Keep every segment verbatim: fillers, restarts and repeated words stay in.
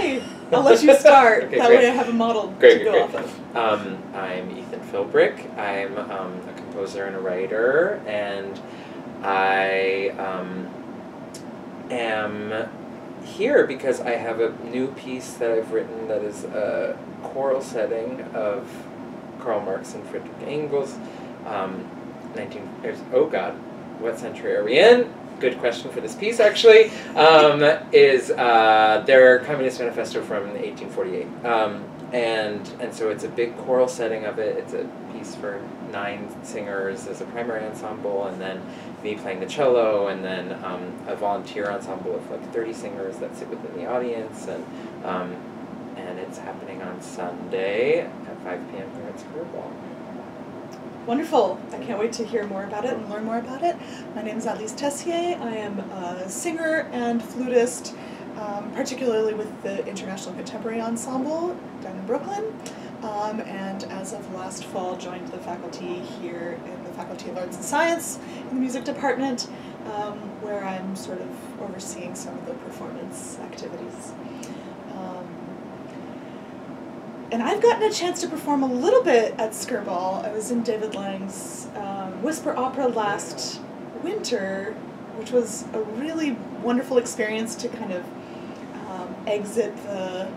Okay, I'll let you start. Okay, that great. way I have a model great, to go great, great. off of. Um, I'm Ethan Philbrick. I'm um, a composer and a writer, and I um, am here because I have a new piece that I've written that is a choral setting of Karl Marx and Friedrich Engels. Um, Nineteen. Oh God, what century are we in? Good question for this piece, actually. Um, is uh, their Communist Manifesto from eighteen forty-eight, um, and and so it's a big choral setting of it. It's a piece for nine singers as a primary ensemble, and then me playing the cello, and then um, a volunteer ensemble of like thirty singers that sit within the audience, and um, and it's happening on Sunday at five p m here at Skirball. Wonderful. I can't wait to hear more about it and learn more about it. My name is Alice Teyssier. I am a singer and flutist, um, particularly with the International Contemporary Ensemble down in Brooklyn, um, and as of last fall joined the faculty here in the Faculty of Arts and Science in the music department, um, where I'm sort of overseeing some of the performance activities. And I've gotten a chance to perform a little bit at Skirball. I was in David Lang's um, Whisper Opera last winter, which was a really wonderful experience to kind of um, exit the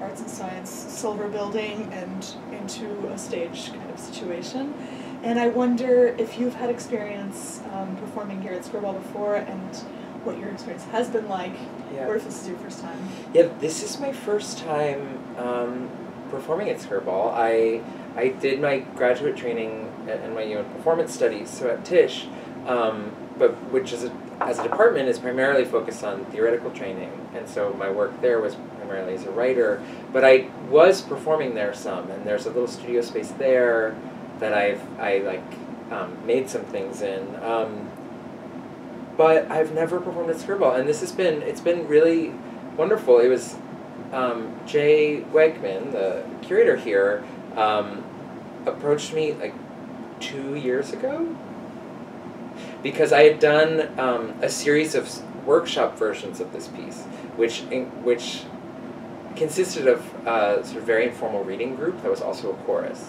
Arts and Science Silver Building and into a stage kind of situation. And I wonder if you've had experience um, performing here at Skirball before, and what your experience has been like, yeah. or if this is your first time. Yeah, this is my first time. Um, performing at Skirball. I I did my graduate training at N Y U in performance studies, so at Tisch, um, but which is a, as a department is primarily focused on theoretical training, and so my work there was primarily as a writer, but I was performing there some, and there's a little studio space there that I've I like um, made some things in, um, but I've never performed at Skirball, and this has been, it's been really wonderful. It was Um, Jay Wegman, the curator here, um, approached me like two years ago because I had done um, a series of workshop versions of this piece, which in, which consisted of uh, sort of very informal reading group that was also a chorus,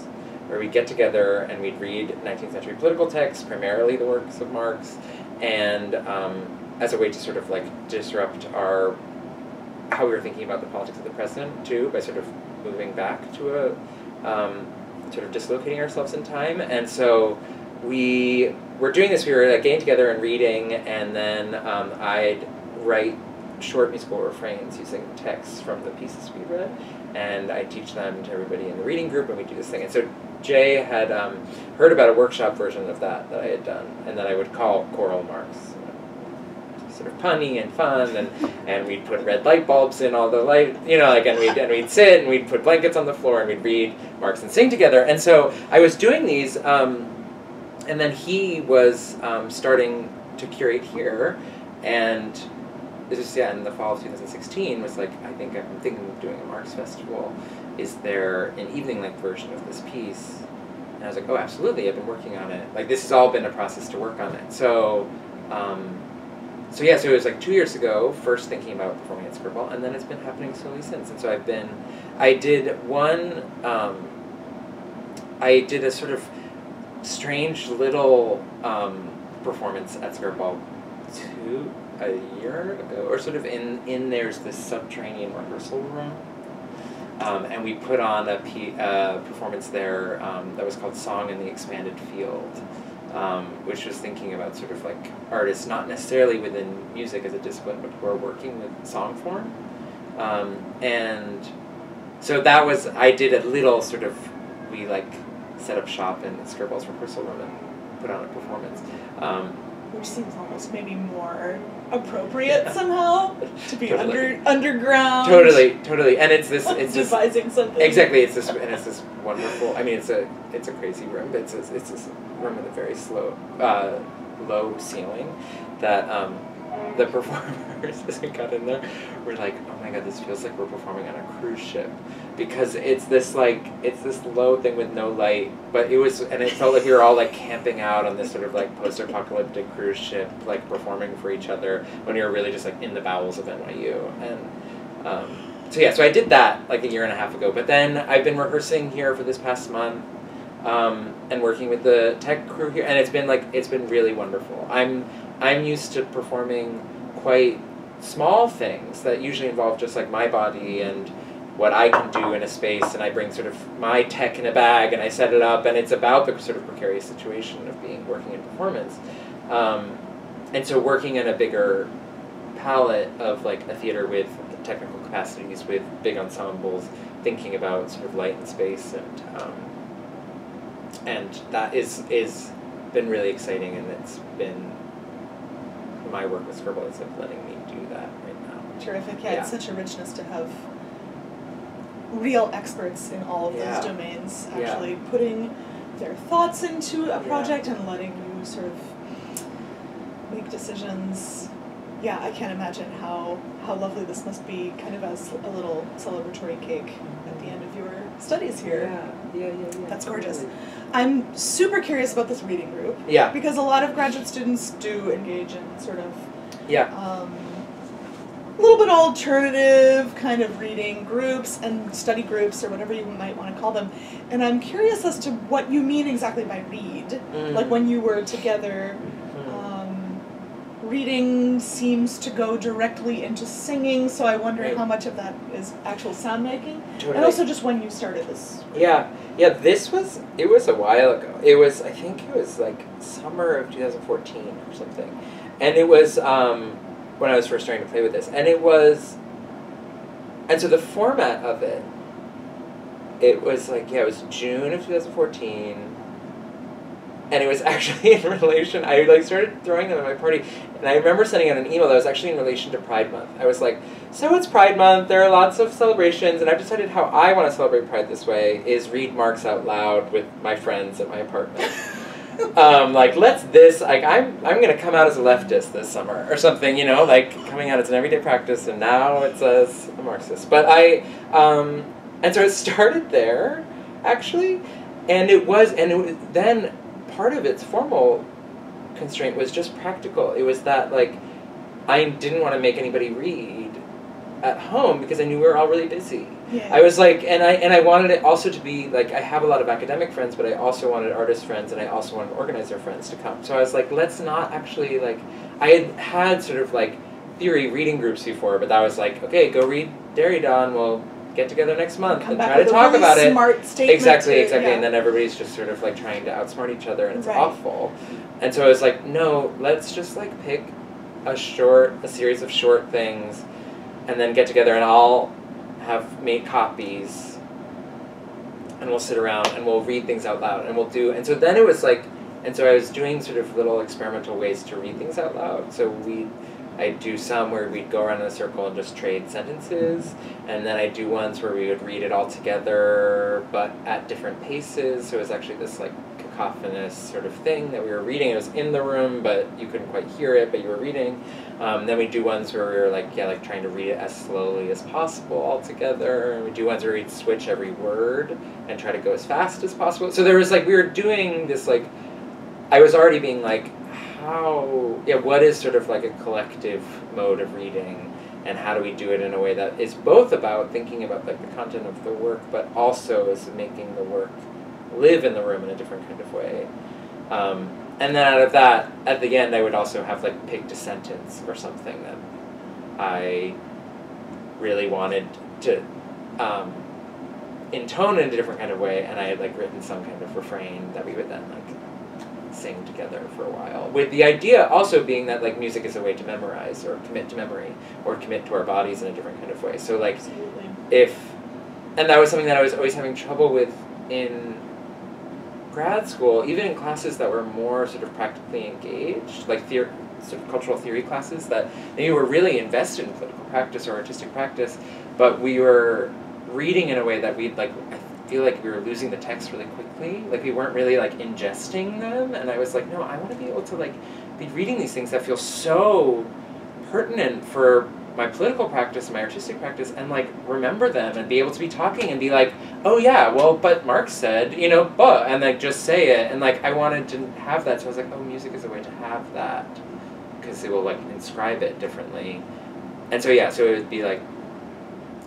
where we'd get together and we'd read nineteenth century political texts, primarily the works of Marx, and um, as a way to sort of like disrupt our how we were thinking about the politics of the present too, by sort of moving back to a um, sort of dislocating ourselves in time. And so we were doing this. We were like getting together and reading, and then um, I'd write short musical refrains using texts from the pieces we read, and I teach them to everybody in the reading group, and we do this thing. And so Jay had um, heard about a workshop version of that that I had done, and that I would call Choral Marx. Sort of punny and fun, and and we'd put red light bulbs in all the light, you know, like, and we'd and we'd sit and we'd put blankets on the floor and we'd read Marx and sing together. And so I was doing these, um, and then he was um, starting to curate here, and this is yeah, in the fall of two thousand sixteen was like, I think I'm thinking of doing a Marx festival. Is there an evening-length version of this piece? And I was like, oh, absolutely! I've been working on it. Like, this has all been a process to work on it. So. Um, So yeah, so it was like two years ago, first thinking about performing at Skirball, and then it's been happening slowly since. And so I've been, I did one, um, I did a sort of strange little um, performance at Skirball two, a year ago, or sort of in, in there's this subterranean rehearsal room. Um, and we put on a p uh, performance there um, that was called Song in the Expanded Field. Um, which was thinking about sort of like artists, not necessarily within music as a discipline, but who are working with song form. Um, and so that was, I did a little sort of, we like set up shop in Skirball's rehearsal room and put on a performance. Um, Which seems almost maybe more appropriate yeah. somehow to be totally. under underground. Totally, totally, and it's this. It's devising this, something. Exactly, it's this, and it's this wonderful. I mean, it's a it's a crazy room. It's a, it's this room with a very slow, uh, low ceiling that um, the performers as we got in there were like, oh my god, this feels like we're performing on a cruise ship, because it's this like it's this low thing with no light, but it was, and it felt like we were all like camping out on this sort of like post-apocalyptic cruise ship, like performing for each other when we were really just like in the bowels of N Y U. And um, so yeah, so I did that like a year and a half ago, but then I've been rehearsing here for this past month um, and working with the tech crew here, and it's been like, it's been really wonderful. I'm, I'm used to performing quite small things that usually involve just like my body and what I can do in a space, and I bring sort of my tech in a bag and I set it up, and it's about the sort of precarious situation of being working in performance. Um, and so working in a bigger palette of like a theater with technical capacities, with big ensembles, thinking about sort of light and space, and um, and that is is been really exciting, and it's been my work with Skirball is like letting me do that right now. Terrific, yeah, yeah. It's such a richness to have real experts in all of yeah. those domains actually yeah. putting their thoughts into a project yeah. and letting you sort of make decisions. Yeah, I can't imagine how, how lovely this must be, kind of as a little celebratory cake at the end of your studies here. Yeah, yeah, yeah. yeah. That's gorgeous. Totally. I'm super curious about this reading group. Yeah. Because a lot of graduate students do engage in sort of yeah. um, a little bit alternative kind of reading groups and study groups or whatever you might want to call them. And I'm curious as to what you mean exactly by read, mm. like when you were together. Reading seems to go directly into singing, so I wonder right. how much of that is actual sound making, totally. And also just when you started this. Yeah, yeah. This was it was a while ago. It was I think it was like summer of twenty fourteen or something, and it was um, when I was first starting to play with this, and it was, and so the format of it, it was like yeah, it was June of twenty fourteen. And it was actually in relation, I like started throwing them at my party, and I remember sending out an email that was actually in relation to Pride Month. I was like, so it's Pride Month, there are lots of celebrations, and I've decided how I want to celebrate Pride this way is read Marx out loud with my friends at my apartment. um, like, let's this, like, I'm, I'm going to come out as a leftist this summer, or something, you know, like, coming out as an everyday practice, and now it's as a Marxist. But I, um, and so it started there, actually, and it was, and it was, then... part of its formal constraint was just practical. It was that, like, I didn't want to make anybody read at home because I knew we were all really busy. Yeah. I was like, and I and I wanted it also to be, like, I have a lot of academic friends, but I also wanted artist friends, and I also wanted organizer friends to come. So I was like, let's not actually, like, I had had sort of, like, theory reading groups before, but that was like, okay, go read Derrida and we'll get together next month Come and try to talk really about it. Smart statement exactly, to, exactly. Yeah. And then everybody's just sort of like trying to outsmart each other, and it's right. awful. And so I was like, no, let's just like pick a short, a series of short things, and then get together, and I'll have made copies, and we'll sit around and we'll read things out loud, and we'll do. And so then it was like, and so I was doing sort of little experimental ways to read things out loud. So we. I'd do some where we'd go around in a circle and just trade sentences, and then I'd do ones where we would read it all together, but at different paces, so it was actually this like cacophonous sort of thing that we were reading. It was in the room, but you couldn't quite hear it, but you were reading. Um, then we'd do ones where we were like, yeah, like trying to read it as slowly as possible all together, and we'd do ones where we'd switch every word and try to go as fast as possible. So there was like, we were doing this like, I was already being like, how, yeah, what is sort of like a collective mode of reading, and how do we do it in a way that is both about thinking about like the content of the work, but also is making the work live in the room in a different kind of way. Um, and then out of that, at the end, I would also have like picked a sentence or something that I really wanted to um, intone in a different kind of way, and I had like written some kind of refrain that we would then like sing together for a while, with the idea also being that like music is a way to memorize or commit to memory or commit to our bodies in a different kind of way. So like Absolutely. if, and that was something that I was always having trouble with in grad school, even in classes that were more sort of practically engaged, like theor sort of cultural theory classes that maybe were really invested in political practice or artistic practice, but we were reading in a way that we'd like, I feel like we were losing the text really quickly, like we weren't really like ingesting them, and I was like, no, I want to be able to like be reading these things that feel so pertinent for my political practice and my artistic practice, and like remember them and be able to be talking and be like, oh yeah, well, but Marx said, you know, but, and like just say it, and like I wanted to have that, so I was like, oh, music is a way to have that, because it will like inscribe it differently. And so yeah, so it would be like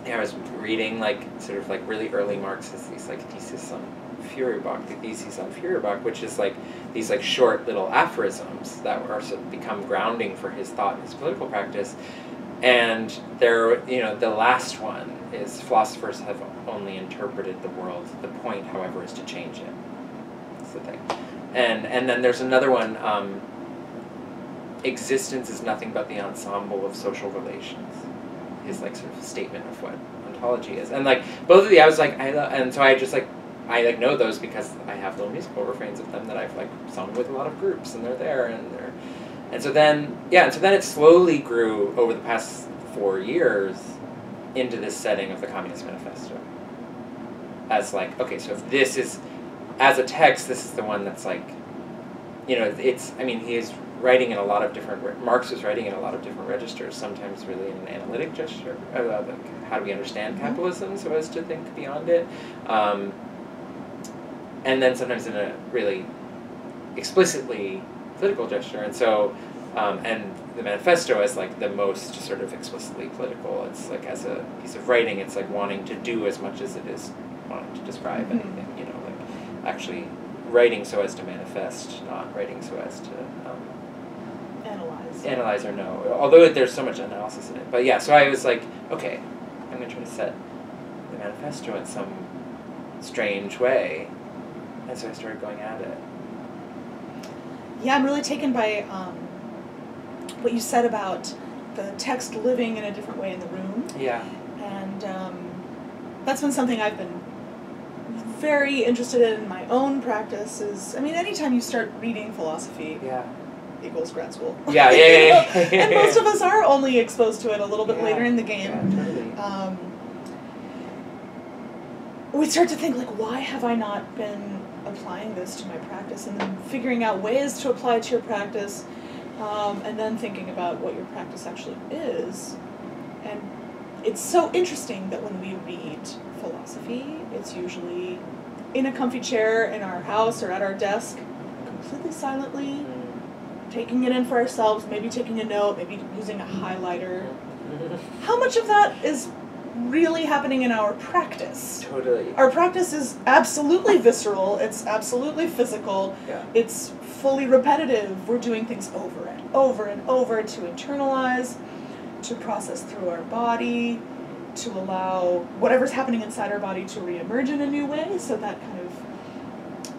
yeah, I was reading like sort of like really early Marxist these like Theses on Feuerbach, the Theses on Feuerbach, which is like these like short little aphorisms that are sort of become grounding for his thought and his political practice. And there, you know, the last one is philosophers have only interpreted the world. The point, however, is to change it. That's the thing. And and then there's another one. Um, Existence is nothing but the ensemble of social relations. His like sort of statement of what ontology is. And like both of the, I was like, I love, and so I just like, I like know those because I have little musical refrains of them that I've like sung with a lot of groups, and they're there, and they're. And so then, yeah, and so then it slowly grew over the past four years into this setting of the Communist Manifesto. As like, okay, so if this is, as a text, this is the one that's like, you know, it's, I mean, he is writing in a lot of different, Marx was writing in a lot of different registers, sometimes really in an analytic gesture, about like how do we understand capitalism so as to think beyond it. Um, and then sometimes in a really explicitly political gesture, and so, um, and the manifesto is like the most sort of explicitly political. It's like as a piece of writing, it's like wanting to do as much as it is wanting to describe mm-hmm. anything, you know, like actually writing so as to manifest, not writing so as to um, analyze. Analyze or know, although there's so much analysis in it. But yeah, so I was like, okay, I'm going to try to set the manifesto in some strange way, and so I started going at it. Yeah, I'm really taken by um, what you said about the text living in a different way in the room. Yeah. And um, that's been something I've been very interested in in my own practice is, I mean, anytime you start reading philosophy yeah. equals grad school. Yeah, yeah, yeah, yeah, yeah. And most of us are only exposed to it a little bit yeah. later in the game. Yeah, totally. um, we start to think, like, why have I not been applying this to my practice, and then figuring out ways to apply it to your practice, um, and then thinking about what your practice actually is. And it's so interesting that when we read philosophy, it's usually in a comfy chair in our house or at our desk, completely silently, taking it in for ourselves, maybe taking a note, maybe using a highlighter. How much of that is really happening in our practice? Totally. Our practice is absolutely visceral, it's absolutely physical, yeah. it's fully repetitive. We're doing things over and over and over to internalize, to process through our body, to allow whatever's happening inside our body to reemerge in a new way, so that kind of,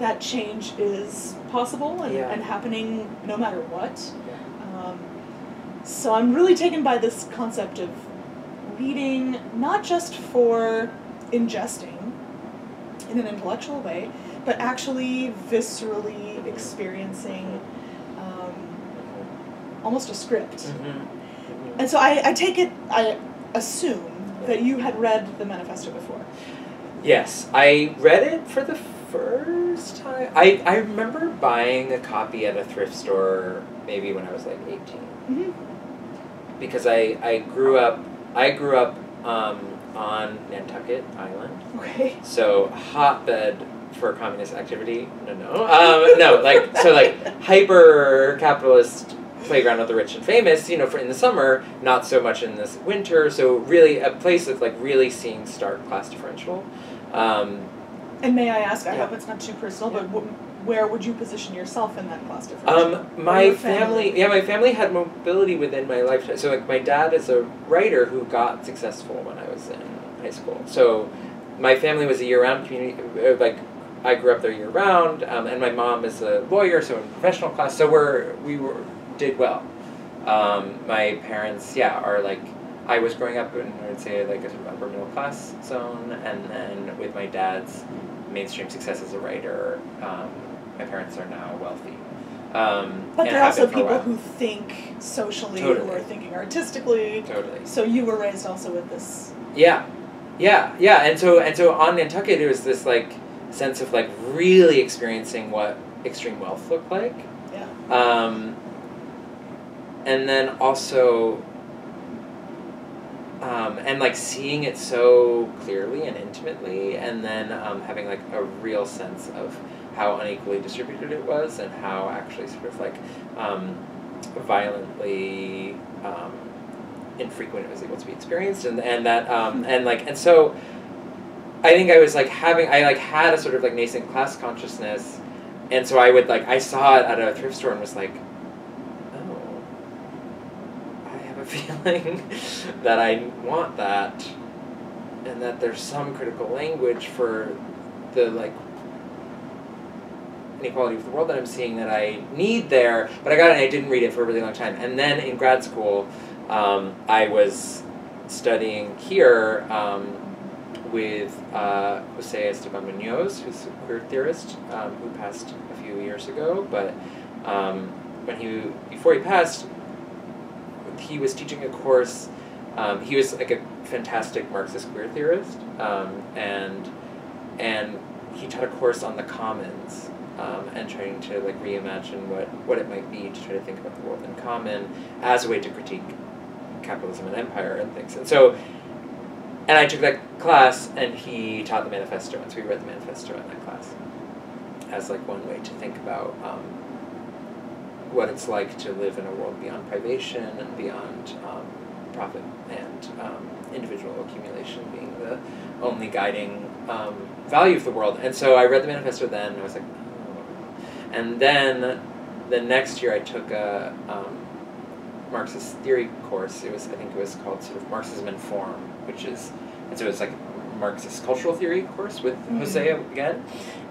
that change is possible and, yeah. and happening no matter what. Yeah. Um, so I'm really taken by this concept of reading, not just for ingesting in an intellectual way, but actually viscerally experiencing um, almost a script. Mm-hmm. And so I, I take it, I assume that you had read the manifesto before. Yes, I read it for the first time. I, I remember buying a copy at a thrift store maybe when I was like eighteen. Mm-hmm. Because I, I grew up I grew up um, on Nantucket Island, okay. So hotbed for communist activity. No, no, um, no. Like so, like hyper capitalist playground of the rich and famous. You know, for in the summer, not so much in this winter. So really, a place of like really seeing stark class differential. Um, and may I ask? I yeah. hope it's not too personal, yeah. but what, where would you position yourself in that class differential? Um, my family, family, yeah, my family had mobility within my lifetime. So, like, my dad is a writer who got successful when I was in high school. So, my family was a year-round community. Like, I grew up there year-round, um, and my mom is a lawyer, so in professional class. So we're we were did well. Um, my parents, yeah, are like. I was growing up in, I would say, like a sort of upper middle class zone, and then with my dad's mainstream success as a writer. Um, My parents are now wealthy. Um, but there are also people who think socially, totally. Who are thinking artistically. Totally. So you were raised also with this. Yeah, yeah, yeah. And so and so on Nantucket, there was this like sense of like really experiencing what extreme wealth looked like. Yeah. Um, and then also. Um, and like seeing it so clearly and intimately, and then um, having like a real sense of how unequally distributed it was, and how actually sort of like um, violently um, infrequent is able to be experienced, and and that um, and like and so, I think I was like having I like had a sort of like nascent class consciousness, and so I would like I saw it at a thrift store and was like, oh, I have a feeling that I want that, and that there's some critical language for the like inequality of the world that I'm seeing that I need there, but I got it and I didn't read it for a really long time. And then in grad school, um, I was studying here um, with uh, José Esteban Muñoz, who's a queer theorist um, who passed a few years ago, but um, when he, before he passed, he was teaching a course. Um, he was like a fantastic Marxist queer theorist, um, and and he taught a course on the commons, Um, and trying to like reimagine what, what it might be to try to think about the world in common as a way to critique capitalism and empire and things. And so, and I took that class, and he taught the manifesto, and so we read the manifesto in that class as like one way to think about um, what it's like to live in a world beyond privation and beyond um, profit and um, individual accumulation being the only guiding um, value of the world. And so I read the manifesto then, and I was like, and then the next year I took a um, Marxist theory course. It was, I think it was called sort of Marxism in Form, which is, and so it's like a Marxist cultural theory course with mm-hmm. José again,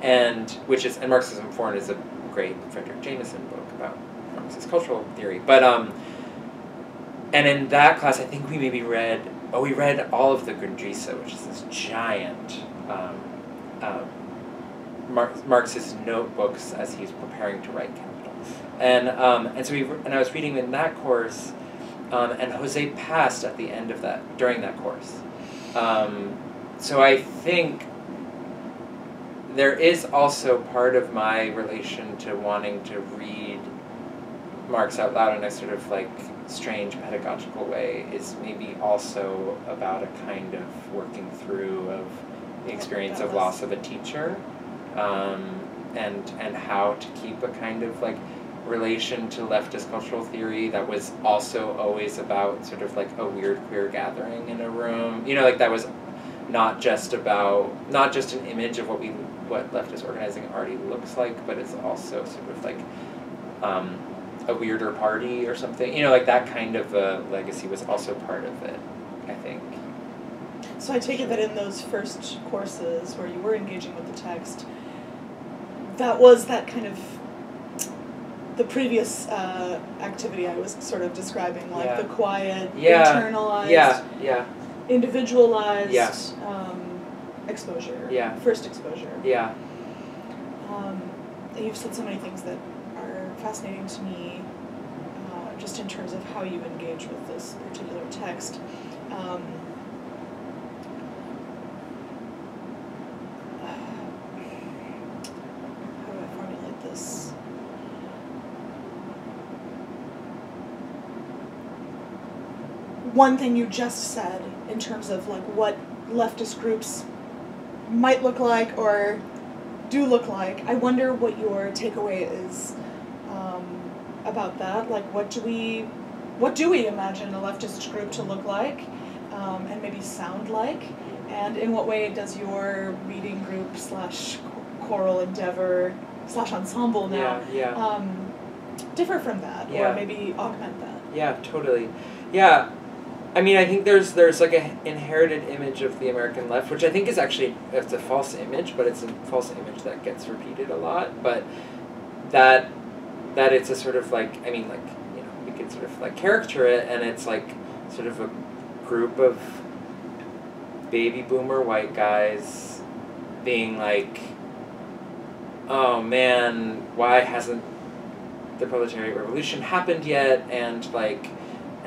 and which is, and Marxism in Form is a great Fredric Jameson book about Marxist cultural theory. But, um, and in that class I think we maybe read, oh, we read all of the Grundrisse, which is this giant, um, um, Marx, Marx's notebooks as he's preparing to write Capital, and um, and so we and I was reading in that course, um, and José passed at the end of that during that course, um, so I think there is also part of my relation to wanting to read Marx out loud in a sort of like strange pedagogical way is maybe also about a kind of working through of the experience of loss of a teacher. Um, and and how to keep a kind of like relation to leftist cultural theory that was also always about sort of like a weird queer gathering in a room, you know, like that was not just about not just an image of what we what leftist organizing already looks like, but it's also sort of like um, a weirder party or something, you know, like that kind of a legacy was also part of it, I think. So I take it that in those first courses where you were engaging with the text, that was that kind of the previous uh, activity I was sort of describing, like yeah. the quiet, yeah. internalized, yeah. Yeah. individualized yeah. Um, exposure, yeah. first exposure. Yeah. Um, you've said so many things that are fascinating to me, uh, just in terms of how you engage with this particular text. Um, One thing you just said in terms of like what leftist groups might look like or do look like, I wonder what your takeaway is um, about that. Like, what do we, what do we imagine a leftist group to look like, um, and maybe sound like, and in what way does your reading group slash choral endeavor slash ensemble now yeah, yeah. Um, differ from that yeah. or maybe augment that? Yeah, totally. Yeah. I mean, I think there's there's like an inherited image of the American left, which I think is actually, it's a false image, but it's a false image that gets repeated a lot. But that that it's a sort of like, I mean, like, you know, we could sort of like caricature it, and it's like sort of a group of baby boomer white guys being like, oh man, why hasn't the proletariat revolution happened yet? And like,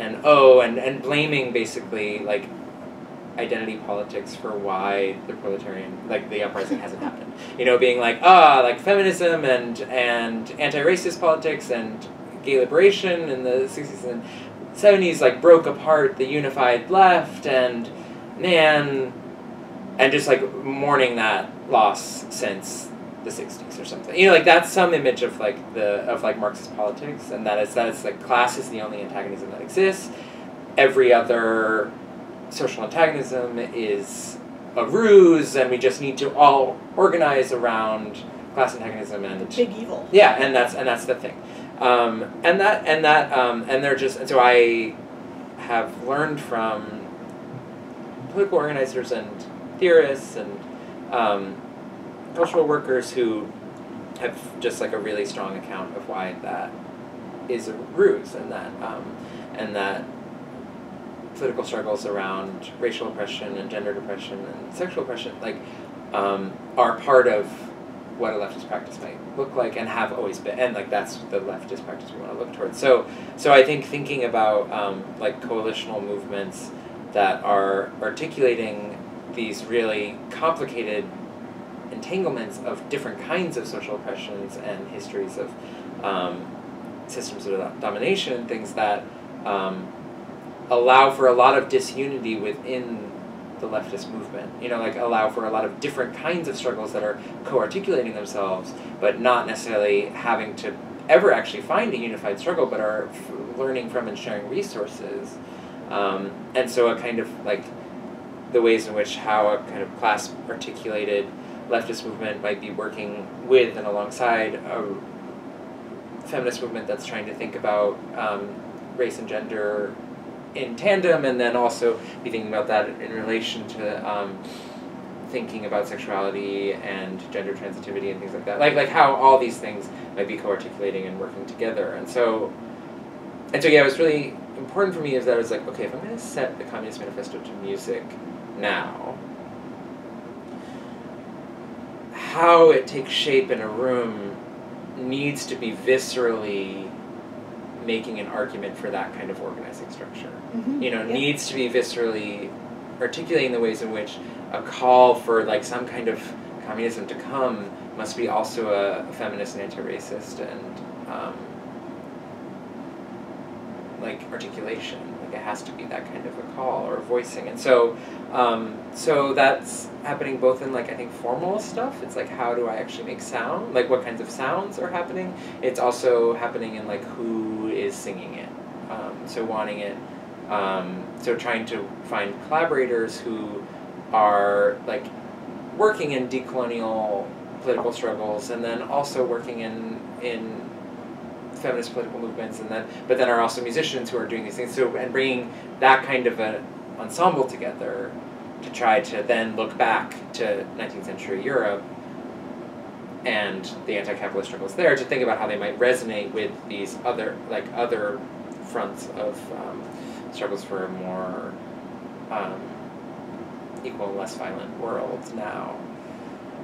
And oh, and, and blaming basically like identity politics for why the proletarian, like the uprising hasn't happened. You know, being like, ah, like feminism and and anti-racist politics and gay liberation in the sixties and seventies like broke apart the unified left, and man, and just like mourning that loss since the sixties or something, you know, like that's some image of like the of like Marxist politics, and that is that it's like class is the only antagonism that exists, every other social antagonism is a ruse, and we just need to all organize around class antagonism and the big evil. Yeah, and that's and that's the thing, um, and that and that um, and they're just and so I have learned from political organizers and theorists and um, cultural workers who have just like a really strong account of why that is a ruse, and that um, and that. Political struggles around racial oppression and gender oppression and sexual oppression, like, um, are part of what a leftist practice might look like and have always been, and like that's the leftist practice we want to look towards. So, so I think thinking about um, like coalitional movements that are articulating these really complicated entanglements of different kinds of social oppressions and histories of um, systems of domination, things that. Um, allow for a lot of disunity within the leftist movement, you know, like allow for a lot of different kinds of struggles that are co-articulating themselves, but not necessarily having to ever actually find a unified struggle, but are f learning from and sharing resources. Um, and so a kind of like the ways in which how a kind of class articulated leftist movement might be working with and alongside a feminist movement that's trying to think about um, race and gender in tandem, and then also be thinking about that in relation to um, thinking about sexuality and gender transitivity and things like that, like like how all these things might be co-articulating and working together. And so, and so yeah, what's really important for me is that I was like, okay, if I'm going to set the Communist Manifesto to music now, how it takes shape in a room needs to be viscerally making an argument for that kind of organizing structure. Mm-hmm. You know, yeah. Needs to be viscerally articulating the ways in which a call for like some kind of communism to come must be also a, a feminist and anti-racist and um, like articulation. Like it has to be that kind of a call or a voicing. And so, um, so that's happening both in like I think formal stuff. It's like how do I actually make sound? Like what kinds of sounds are happening? It's also happening in like who is singing it, um, so wanting it, um, so trying to find collaborators who are like working in decolonial political struggles and then also working in in feminist political movements, and then but then are also musicians who are doing these things. So and bringing that kind of an ensemble together to try to then look back to nineteenth century Europe and the anti-capitalist struggles there to think about how they might resonate with these other, like other fronts of um, struggles for a more um, equal and less violent world now.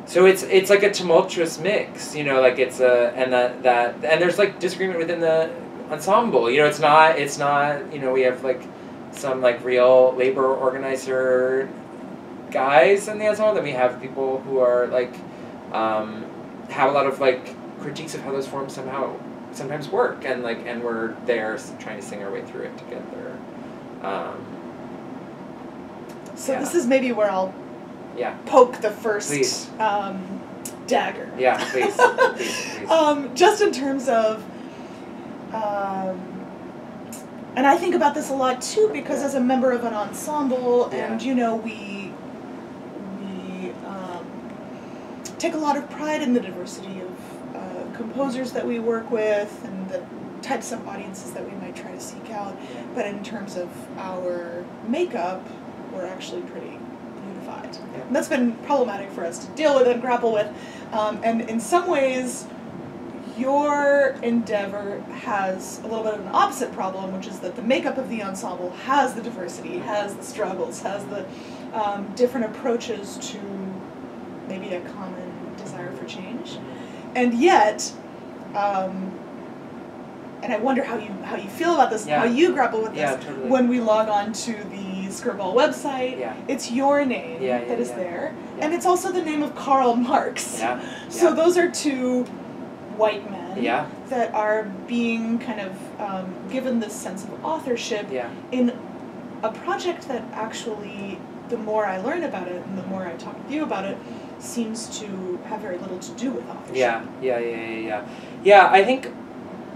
So it's it's like a tumultuous mix, you know, like it's a and that that and there's like disagreement within the ensemble, you know, it's not it's not you know we have like some like real labor organizer guys in the ensemble, then we have people who are like um, have a lot of like critiques of how those forms somehow sometimes work, and like and we're there trying to sing our way through it together. Um, so yeah. This is maybe where I'll yeah poke the first um, dagger. Yeah, please. please, please. Um, just in terms of, um, and I think about this a lot too because yeah. as a member of an ensemble, yeah. and you know we. take a lot of pride in the diversity of uh, composers that we work with and the types of audiences that we might try to seek out, but in terms of our makeup, we're actually pretty unified. And that's been problematic for us to deal with and grapple with, um, and in some ways your endeavor has a little bit of an opposite problem, which is that the makeup of the ensemble has the diversity, has the struggles, has the um, different approaches to maybe a common desire for change, and yet, um, and I wonder how you how you feel about this, yeah. how you grapple with this. Yeah, totally. When we log on to the Skirball website, yeah. it's your name yeah, yeah, that is yeah. there, yeah. and it's also the name of Karl Marx. Yeah. Yeah. So those are two white men yeah. that are being kind of um, given this sense of authorship yeah. in a project that actually, the more I learn about it and the more I talk with you about it, seems to have very little to do with authorship. Yeah, yeah, yeah, yeah, yeah. Yeah, I think,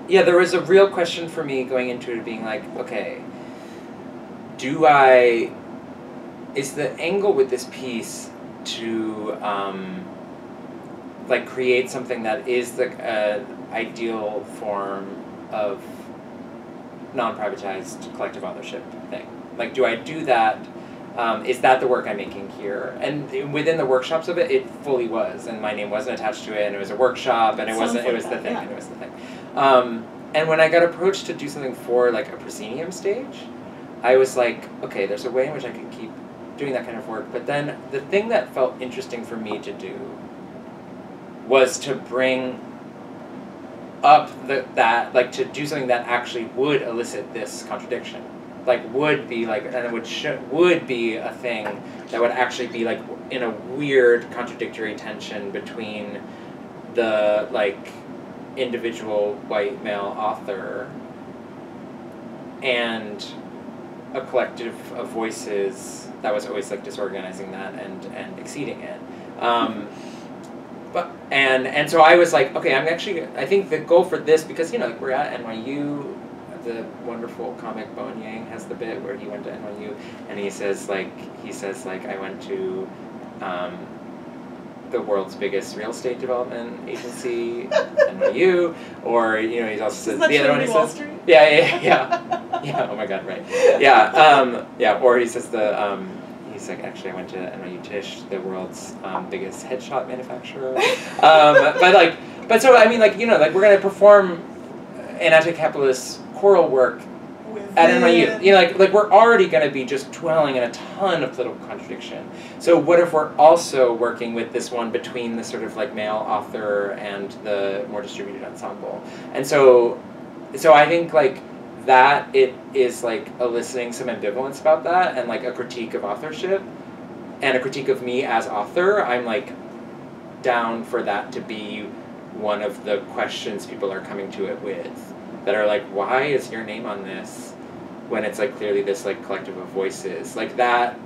yeah, there was a real question for me going into it being like, okay, do I, is the angle with this piece to um, like create something that is the uh, ideal form of non-privatized collective authorship thing? Like, do I do that? Um, is that the work I'm making here? And within the workshops of it, it fully was, and my name wasn't attached to it, and it was a workshop, and it wasn't. It was the thing, and it was the thing. Um, and when I got approached to do something for like a proscenium stage, I was like, okay, there's a way in which I can keep doing that kind of work. But then the thing that felt interesting for me to do was to bring up the, that, like to do something that actually would elicit this contradiction. Like would be like, and it would sh would be a thing that would actually be like in a weird contradictory tension between the like individual white male author and a collective of voices that was always like disorganizing that and and exceeding it. Um, but and and so I was like, okay, I'm actually I think the goal for this, because you know like we're at N Y U. The wonderful comic Bowen Yang has the bit where he went to N Y U, and he says like he says like I went to um, the world's biggest real estate development agency, N Y U, or you know he also says the other one he Wall says Street? yeah yeah yeah yeah oh my god right yeah um, yeah or he says the um, he's like actually I went to N Y U Tisch, the world's um, biggest headshot manufacturer, um, but like but so I mean like you know like we're gonna perform an anti-capitalist choral work with at N Y U. You know, like, like we're already going to be just dwelling in a ton of little contradiction. So what if we're also working with this one between the sort of like male author and the more distributed ensemble? And so, so I think like that it is like eliciting some ambivalence about that and like a critique of authorship and a critique of me as author. I'm like down for that to be one of the questions people are coming to it with. That are like, why is your name on this when it's like clearly this like collective of voices? Like that,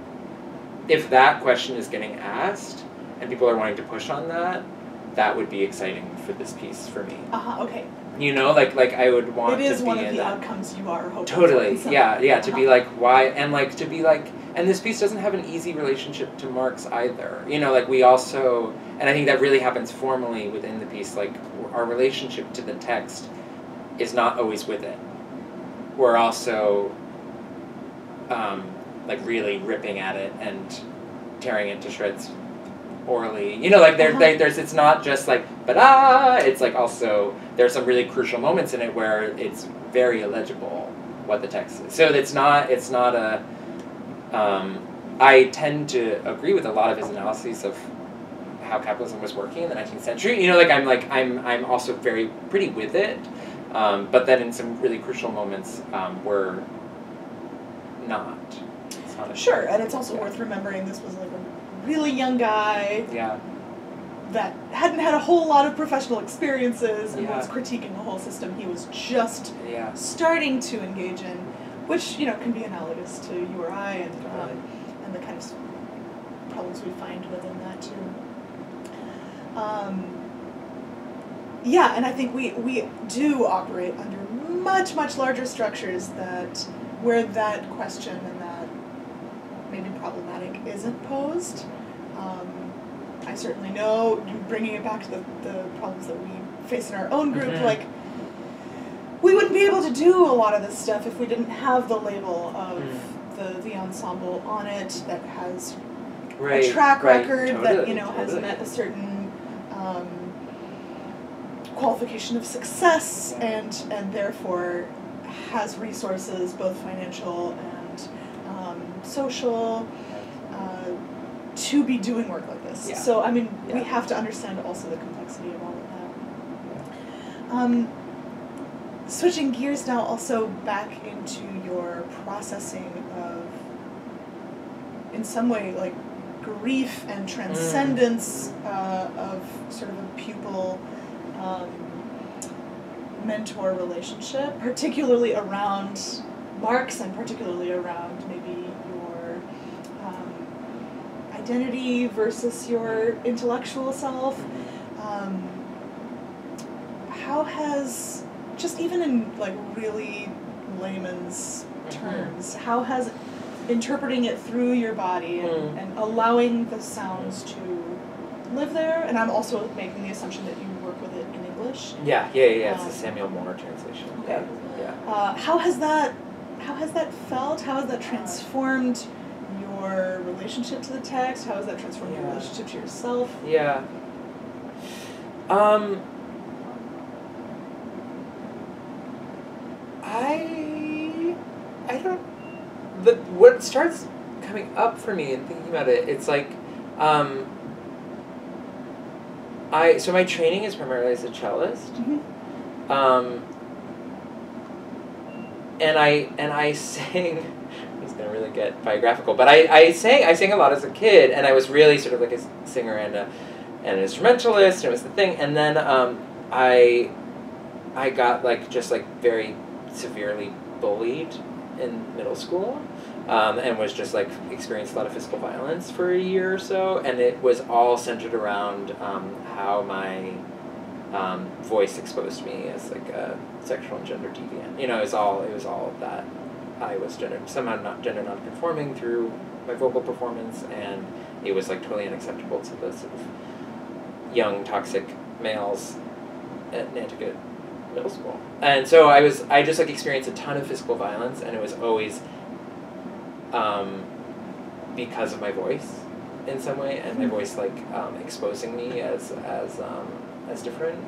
if that question is getting asked and people are wanting to push on that, that would be exciting for this piece for me. Uh-huh, okay. You know, like like I would want to be in that. It is one of the outcomes you are hoping for. Totally, yeah, yeah, to be like, why, and like to be like, and this piece doesn't have an easy relationship to Marx either. You know, like we also, and I think that really happens formally within the piece, like our relationship to the text is not always with it. We're also um, like really ripping at it and tearing it to shreds orally. You know, like there, uh-huh. there, there's, it's not just like, ba-da! It's like also, there's some really crucial moments in it where it's very illegible what the text is. So it's not, it's not a, um, I tend to agree with a lot of his analyses of how capitalism was working in the nineteenth century. You know, like I'm like, I'm, I'm also very pretty with it. Um, but then in some really crucial moments, um, we're not. It's not a sure, thing. And it's also yeah. worth remembering this was like a really young guy yeah. that hadn't had a whole lot of professional experiences and yeah. was critiquing the whole system he was just yeah. starting to engage in, which you know can be analogous to you or I and, yeah. um, and the kind of problems we find within that too. Um, Yeah, and I think we, we do operate under much, much larger structures that where that question and that maybe problematic isn't posed. Um, I certainly know, bringing it back to the, the problems that we face in our own group, mm-hmm. like, we wouldn't be able to do a lot of this stuff if we didn't have the label of mm. the, the ensemble on it that has right, a track right, record totally, that, you know, totally. has met a certain... Um, qualification of success and and therefore has resources both financial and um, social uh, to be doing work like this. Yeah. So I mean yeah. we have to understand also the complexity of all of that. Um, switching gears now also back into your processing of in some way like grief and transcendence mm. uh, of sort of a pupil Um, mentor relationship, particularly around Marx and particularly around maybe your um, identity versus your intellectual self. Um, how has, just even in like really layman's terms, how has interpreting it through your body and, mm. and allowing the sounds to live there. And I'm also making the assumption that you work with it in English. Yeah, yeah, yeah. Um, it's a Samuel Moore translation. Okay. Yeah. Uh, how has that? How has that felt? How has that transformed your relationship to the text? How has that transformed yeah. your relationship to yourself? Yeah. Um. I. I don't. The, what starts coming up for me and thinking about it, it's like, um, I so my training is primarily as a cellist, mm-hmm. um, and I and I sang. It's gonna really get biographical, but I I sang I sang a lot as a kid, and I was really sort of like a singer and a and an instrumentalist, and it was the thing. And then um, I I got like just like very severely bullied in middle school, um, and was just like experienced a lot of physical violence for a year or so, and it was all centered around um, how my um, voice exposed me as like a sexual and gender deviant. You know, it was all it was all that I was gender somehow not gender non-conforming through my vocal performance, and it was like totally unacceptable to the sort of young toxic males at Nantucket middle school. And so I was, I just like experienced a ton of physical violence, and it was always um, because of my voice in some way, and my voice like um, exposing me as, as, um, as different.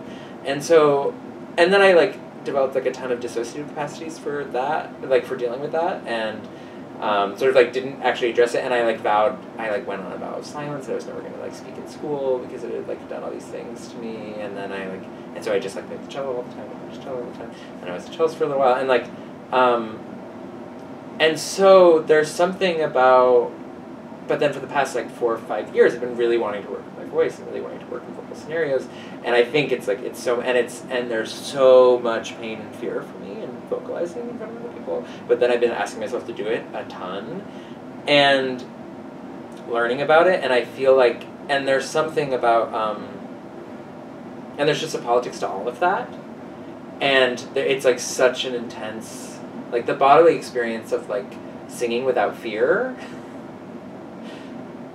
And so, and then I like developed like a ton of dissociative capacities for that, like for dealing with that, and um, sort of like didn't actually address it. And I like vowed, I like went on a vow of silence that I was never going to like speak in school because it had like done all these things to me. And then I like, and so I just like played the cello all the time, I played the cello all the time, and I was a cellist for a little while, and like, um, and so there's something about, but then for the past like four or five years, I've been really wanting to work with my voice, and really wanting to work in vocal scenarios, and I think it's like, it's so, and it's, and there's so much pain and fear for me in vocalizing in front of other people, but then I've been asking myself to do it a ton, and learning about it, and I feel like, and there's something about, um, and there's just a politics to all of that, and th it's like such an intense, like the bodily experience of like singing without fear.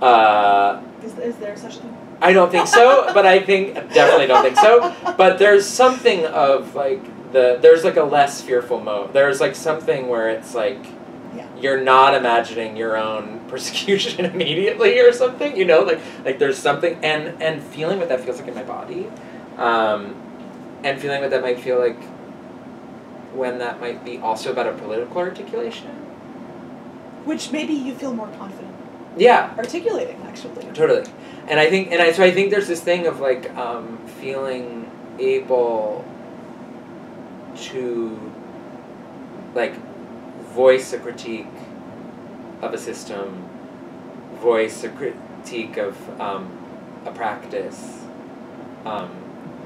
Uh, is, is there such a thing? I don't think so, but I think definitely don't think so. But there's something of like the there's like a less fearful mode. There's like something where it's like yeah. you're not imagining your own persecution immediately or something. You know, like like there's something and and feeling what that feels like in my body. Um, and feeling what that might feel like when that might be also about a political articulation. Which maybe you feel more confident. Yeah. Articulating, actually. Totally. And I think, and I, so I think there's this thing of like, um, feeling able to, like, voice a critique of a system, voice a critique of, um, a practice, um,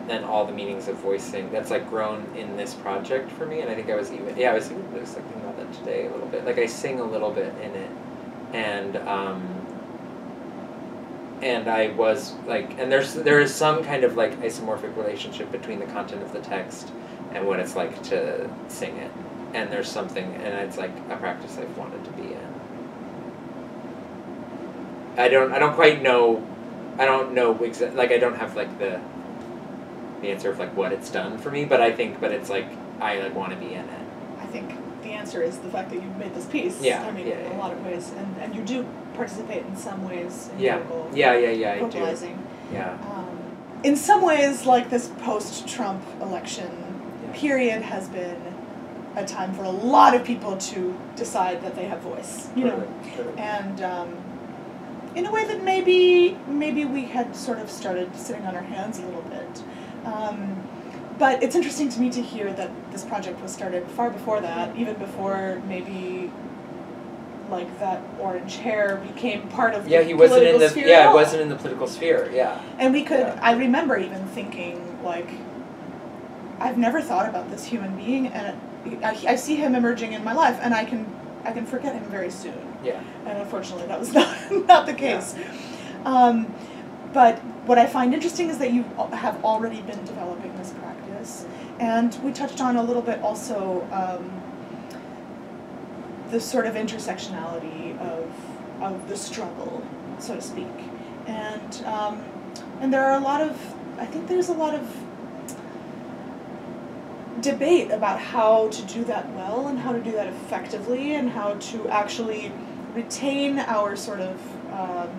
and all the meanings of voicing that's like grown in this project for me. And I think I was even yeah I was thinking about that today a little bit, like I sing a little bit in it, and um, and I was like and there's there is some kind of like isomorphic relationship between the content of the text and what it's like to sing it, and there's something, and it's like a practice I've wanted to be in. I don't I don't quite know I don't know exactly, like I don't have like the the answer of like what it's done for me, but I think, but it's like I like want to be in it. I think the answer is the fact that you've made this piece. Yeah, I mean, yeah, in yeah. a lot of ways, and and you do participate in some ways in yeah. vocal yeah, yeah, yeah, vocalizing. I do. Yeah. Um, in some ways, like this post-Trump election yeah. period has been a time for a lot of people to decide that they have voice. You totally, know, totally. and. Um, in a way that maybe maybe we had sort of started sitting on our hands a little bit. Um, but it's interesting to me to hear that this project was started far before that, even before maybe like that orange hair became part of yeah, the he wasn't political in the, sphere. Yeah, it wasn't in the political sphere, yeah. And we could, yeah. I remember even thinking, like, I've never thought about this human being, and I, I see him emerging in my life, and I can I can forget him very soon. Yeah. And unfortunately, that was not, not the case. Yeah. Um, but what I find interesting is that you have already been developing this practice, and we touched on a little bit also um, the sort of intersectionality of, of the struggle, so to speak. And, um, and there are a lot of, I think there's a lot of debate about how to do that well and how to do that effectively and how to actually retain our sort of um,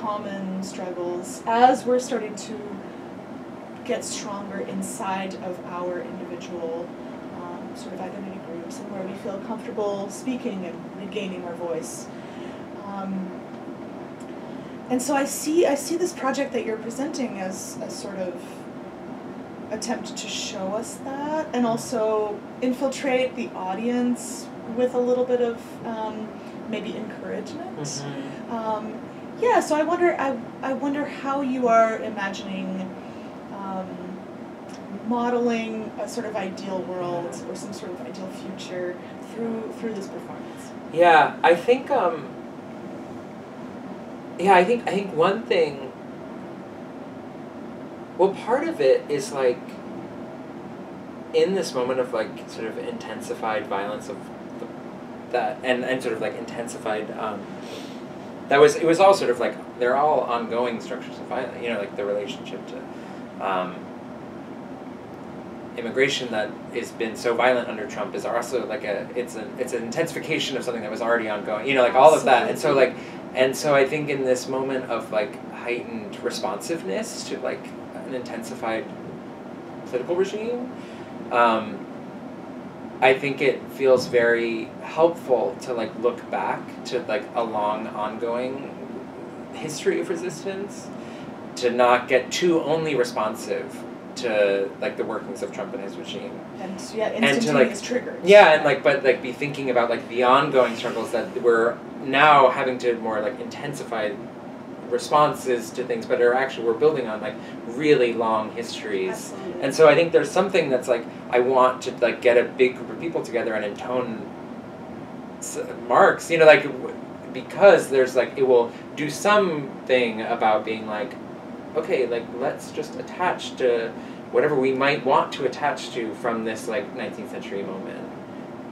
common struggles as we're starting to get stronger inside of our individual um, sort of identity groups and where we feel comfortable speaking and regaining our voice. Um, and so I see I see this project that you're presenting as a sort of attempt to show us that and also infiltrate the audience with a little bit of um, maybe encouragement. Mm-hmm. um, yeah, so I wonder I, I wonder how you are imagining um, modeling a sort of ideal world or some sort of ideal future through through this performance. Yeah, I think um, yeah, I think I think one thing, well, part of it is like in this moment of like sort of intensified violence of the, that and, and sort of like intensified um, that was it was all sort of like they're all ongoing structures of violence, you know, like the relationship to um, immigration that has been so violent under Trump is also like a it's a it's an intensification of something that was already ongoing, you know, like all of that. And so like and so I think in this moment of like heightened responsiveness to like an intensified political regime, um, I think it feels very helpful to like look back to like a long ongoing history of resistance, to not get too only responsive to like the workings of Trump and his regime, and yeah, instantaneous triggers. Yeah, and like but like be thinking about like the ongoing struggles that we're now having to more like intensified responses to things, but are actually we're building on like really long histories. Absolutely. And so I think there's something that's like I want to like get a big group of people together and intone Marx, you know, like because there's like it will do something about being like, okay, like let's just attach to whatever we might want to attach to from this like nineteenth century moment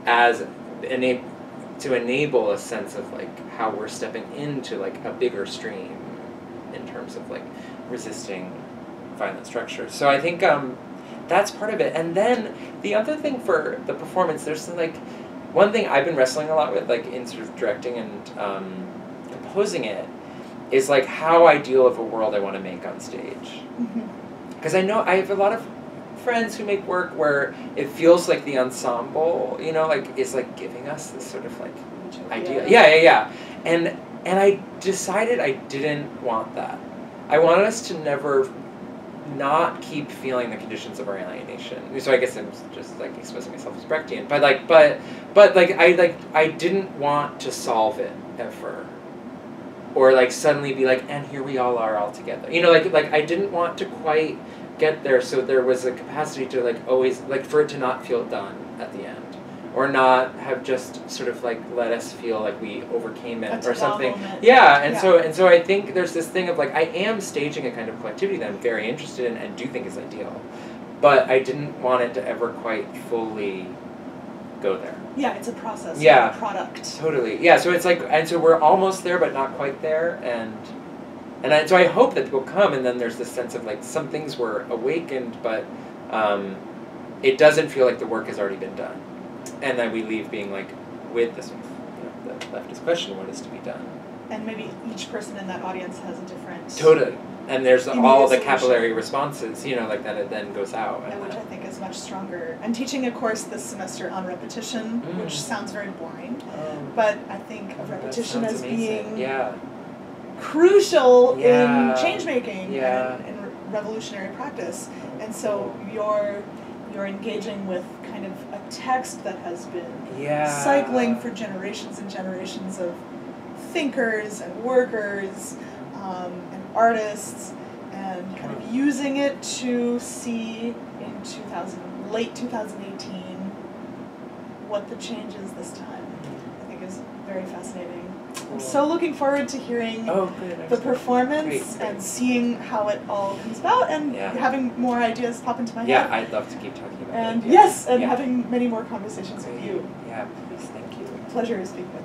as ena- to enable a sense of like how we're stepping into like a bigger stream in terms of like resisting violent structures. So I think um, that's part of it. And then the other thing for the performance, there's like one thing I've been wrestling a lot with like in sort of directing and um, composing it is like how ideal of a world I want to make on stage. Because mm-hmm. I know I have a lot of friends who make work where it feels like the ensemble, you know, like is like giving us this sort of like idea. Yeah, yeah, yeah. And and I decided I didn't want that. I wanted us to never not keep feeling the conditions of our alienation. So I guess I'm just like exposing myself as Brechtian. But like but but like I like I didn't want to solve it ever. Or like suddenly be like, and here we all are all together. You know, like like I didn't want to quite get there, so there was a capacity to like always like for it to not feel done at the end, or not have just sort of like let us feel like we overcame it a or something. Moment. Yeah, and yeah. so and so I think there's this thing of like I am staging a kind of collectivity that I'm very interested in and do think is ideal, but I didn't want it to ever quite fully go there. Yeah, it's a process. Yeah, like a product. Totally. Yeah, so it's like, and so we're almost there, but not quite there, and and I, so I hope that people come, and then there's this sense of like some things were awakened, but um, it doesn't feel like the work has already been done, and then we leave being like with this, you know, the leftist question: what is to be done? And maybe each person in that audience has a different. Totally. And there's all the capillary responses, you know, like that it then goes out. And which I think is much stronger. I'm teaching a course this semester on repetition, mm. which sounds very boring, um, but I think of repetition as amazing. being yeah. crucial yeah. in change making yeah. and in revolutionary practice. And so you're you're engaging with kind of a text that has been yeah. cycling for generations and generations of thinkers and workers. Um, artists and kind of using it to see in two thousand, late twenty eighteen what the change is this time. I think is very fascinating. Cool. I'm so looking forward to hearing oh, the performance great, great. and seeing how it all comes about and yeah. having more ideas pop into my yeah, head. Yeah, I'd love to keep talking about it. And ideas. yes, and yeah. having many more conversations great. with you. Yeah, please, thank you. pleasure to speak with.